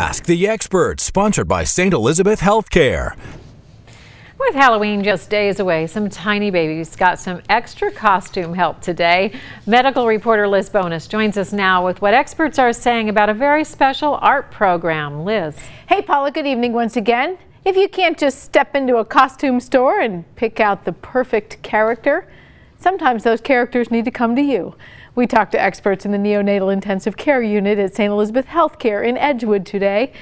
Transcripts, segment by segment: Ask the Experts, sponsored by St. Elizabeth Healthcare. With Halloween just days away, some tiny babies got some extra costume help today. Medical reporter Liz Bonis joins us now with what experts are saying about a very special art program. Liz. Hey, Paula, good evening once again. If you can't just step into a costume store and pick out the perfect character, sometimes those characters need to come to you. We talked to experts in the neonatal intensive care unit at St. Elizabeth Healthcare in Edgewood today,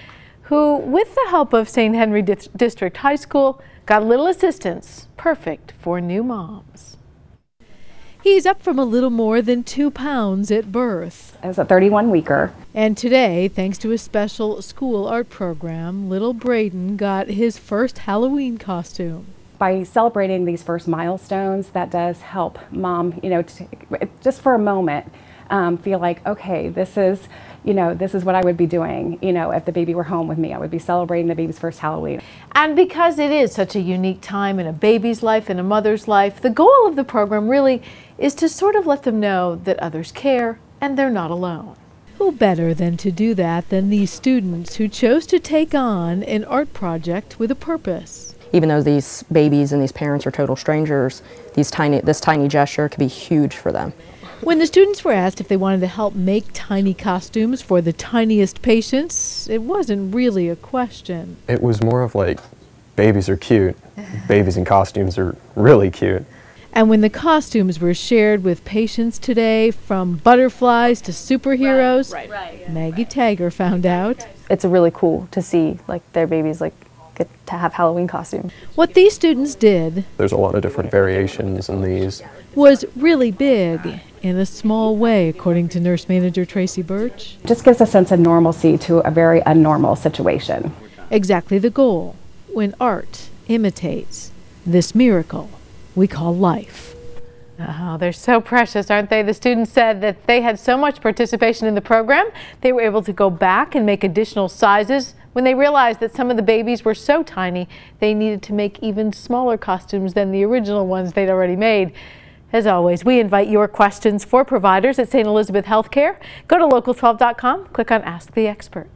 who, with the help of St. Henry District High School, got a little assistance perfect for new moms. He's up from a little more than 2 pounds at birth. As a 31-weeker. And today, thanks to a special school art program, little Braden got his first Halloween costume. By celebrating these first milestones, that does help mom, just for a moment, feel like, okay, this is what I would be doing, if the baby were home with me. I would be celebrating the baby's first Halloween. And because it is such a unique time in a baby's life and a mother's life, the goal of the program really is to sort of let them know that others care and they're not alone. Who better than to do that than these students who chose to take on an art project with a purpose? Even though these babies and these parents are total strangers, this tiny gesture could be huge for them. When the students were asked if they wanted to help make tiny costumes for the tiniest patients, it wasn't really a question. It was more of like, babies are cute, babies in costumes are really cute. And when the costumes were shared with patients today, from butterflies to superheroes, Maggie Tagger found out. It's really cool to see like their babies like get to have Halloween costumes. What these students did, there's a lot of different variations in these, was really big in a small way, according to nurse manager Tracy Birch. Just gives a sense of normalcy to a very unnormal situation. Exactly the goal when art imitates this miracle we call life. Oh, they're so precious, aren't they? The students said that they had so much participation in the program, they were able to go back and make additional sizes when they realized that some of the babies were so tiny, they needed to make even smaller costumes than the original ones they'd already made. As always, we invite your questions for providers at St. Elizabeth Healthcare. Go to local12.com, click on Ask the Expert.